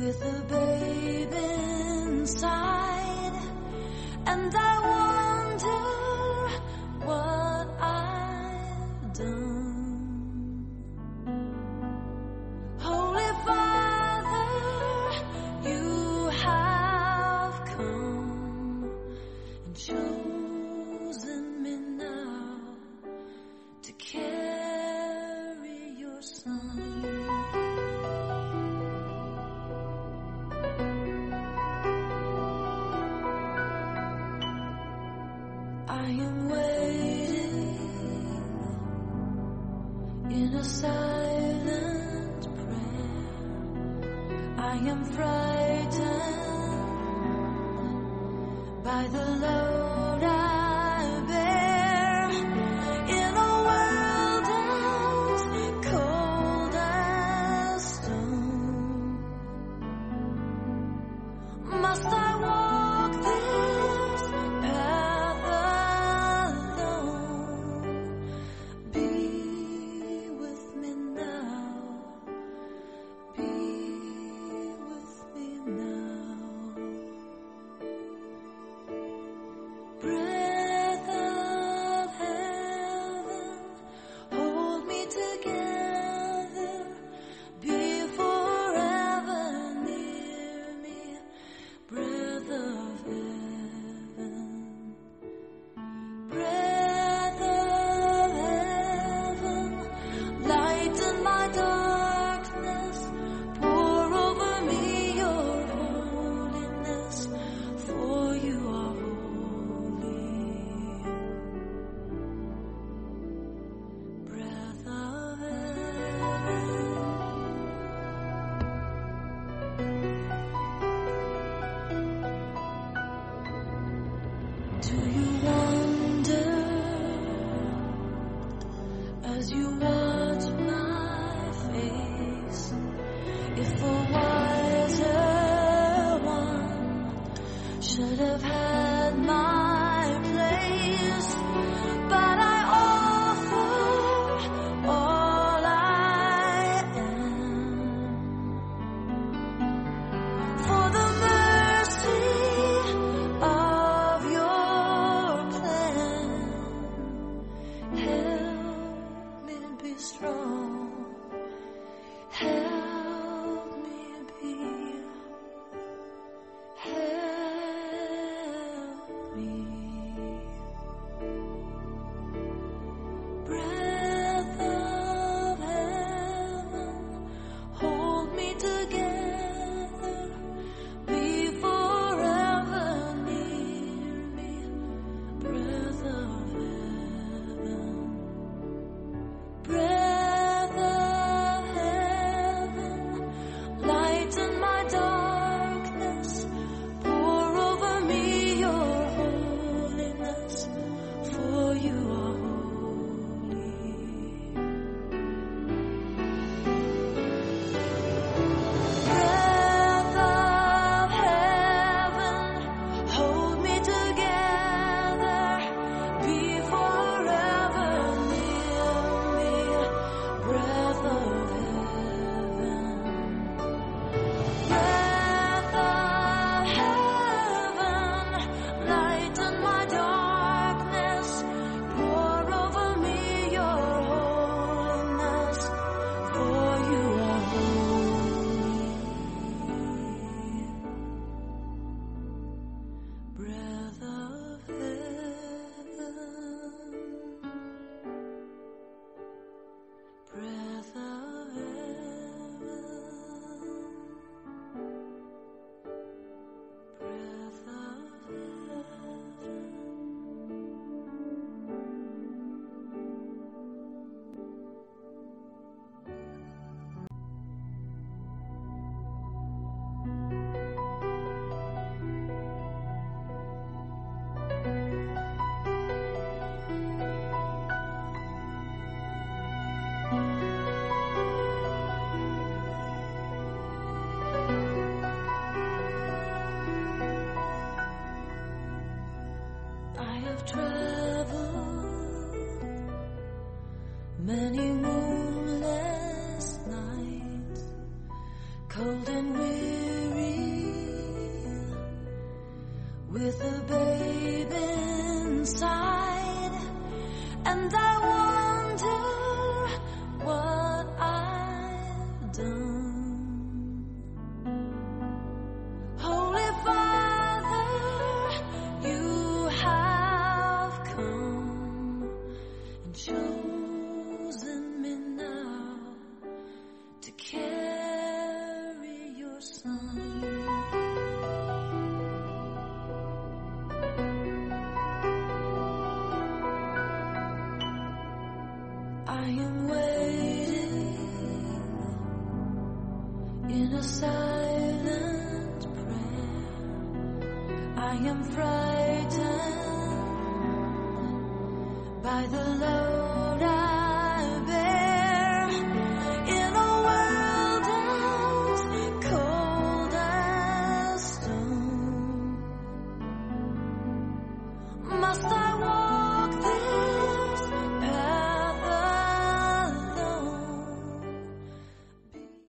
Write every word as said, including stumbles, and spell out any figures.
with a babe inside, and I wonder what I've done. Holy Father, you have come and chosen me now to carry your son. I am waiting in a silent prayer. I am frightened by the load I bear. In a world as cold as stone, must I walk this path as you watch my face. If a wiser one should have had my place, but I offer all I am for the mercy of your plan. Help be strong, help me be, help me, breath of heaven, hold me together, be forever near me, breath of breath of heaven, breath of traveled many moonless nights, cold and weary. with a baby inside, and I wonder what I've done. Holy Father, you have come and chosen me now to carry your son. I am waiting in a silent prayer. I am frightened by the love